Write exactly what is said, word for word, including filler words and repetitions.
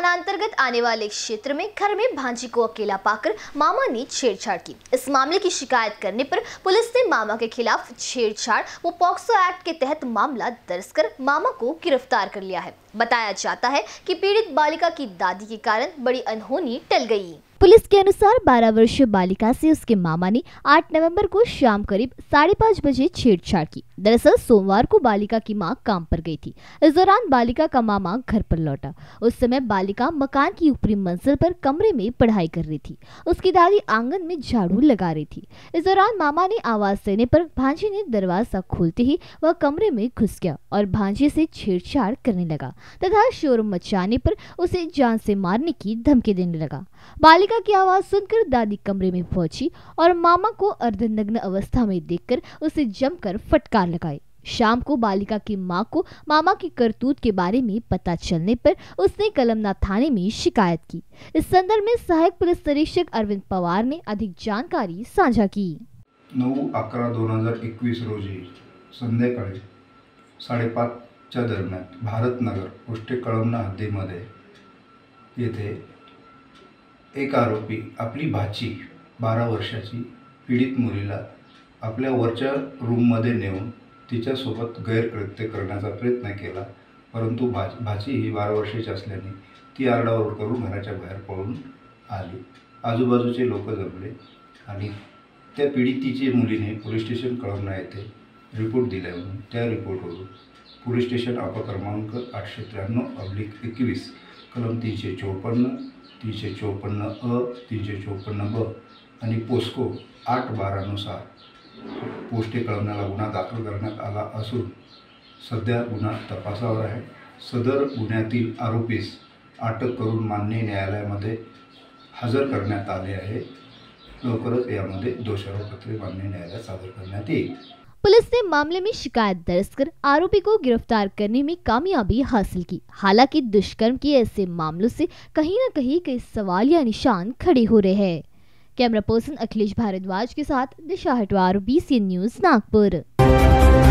थानांतर्गत आने वाले क्षेत्र में घर में भांजी को अकेला पाकर मामा ने छेड़छाड़ की। इस मामले की शिकायत करने पर पुलिस ने मामा के खिलाफ छेड़छाड़ वो पॉक्सो एक्ट के तहत मामला दर्ज कर मामा को गिरफ्तार कर लिया है। बताया जाता है कि पीड़ित बालिका की दादी के कारण बड़ी अनहोनी टल गई। पुलिस के अनुसार बारह वर्षीय बालिका से उसके मामा ने आठ नवंबर को शाम करीब साढ़े पाँच बजे छेड़छाड़ की। दरअसल सोमवार को बालिका की मां काम पर गई थी। इस दौरान बालिका का मामा घर पर लौटा। उस समय बालिका मकान की ऊपरी मंजिल पर कमरे में पढ़ाई कर रही थी। उसकी दादी आंगन में झाड़ू लगा रही थी। इस दौरान मामा ने आवाज देने पर भांजी ने दरवाजा खोलते ही वह कमरे में घुस गया और भांजी से छेड़छाड़ करने लगा तथा शोर मचाने पर उसे जान से मारने की धमकी देने लगा। बालिका की आवाज सुनकर दादी कमरे में पहुंची और मामा को अर्धनग्न अवस्था में देखकर उसे जमकर फटकार लगाई। शाम को बालिका की मां को मामा की करतूत के बारे में पता चलने पर उसने कलमना थाने में शिकायत की। इस संदर्भ में सहायक पुलिस निरीक्षक अरविंद पवार ने अधिक जानकारी साझा की। नऊ अकरा दोन हजार एकवीस रोजी संध्याकाळी साडेपाच च्या दरम्यान भारतनगर पोस्ट कलमना हद्दीमध्ये येथे एक आरोपी आपली भाची बारा वर्षाची पीडित मुलीला आपल्या वरच्या रूममध्ये नेऊन तिच्यासोबत गैरकृत्य करण्याचा प्रयत्न केला, परंतु भाच भाची ही बारा वर्षाची असल्याने ती आरडाओरड करून घराच्या बाहेर पळून आली। आजूबाजूचे लोक जमले आणि त्या पीडितीची मुलीने पोलीस स्टेशन कळवणा येथे रिपोर्ट दिला। त्या रिपोर्टवरून पोलीस स्टेशन अपक्रमांक आठशे त्र्याण्णव अब्लिक एकवीस कलम तीनशे चौपन्न तीनशे चौपन्न अ तीनशे चौपन्न ब आणि पोस्को आठ बारानुसार पोस्टे कलमनाला गुन्हा दाखल करण्यात आला असून सध्या गुन्हा तपासावर आहे। सदर गुन्ह्यातील आरोपीस अटक करून माननीय न्यायालयामध्ये हजर करण्यात आले आहे। लवकरच यामध्ये दोषारोपपत्रे माननीय न्यायालयात सादर करण्यात येईल। पुलिस ने मामले में शिकायत दर्ज कर आरोपी को गिरफ्तार करने में कामयाबी हासिल की। हालांकि दुष्कर्म के ऐसे मामलों से कहीं न कहीं कई सवाल या निशान खड़े हो रहे हैं। कैमरा पर्सन अखिलेश भारद्वाज के साथ निशा हटवार, बीसी न्यूज, नागपुर।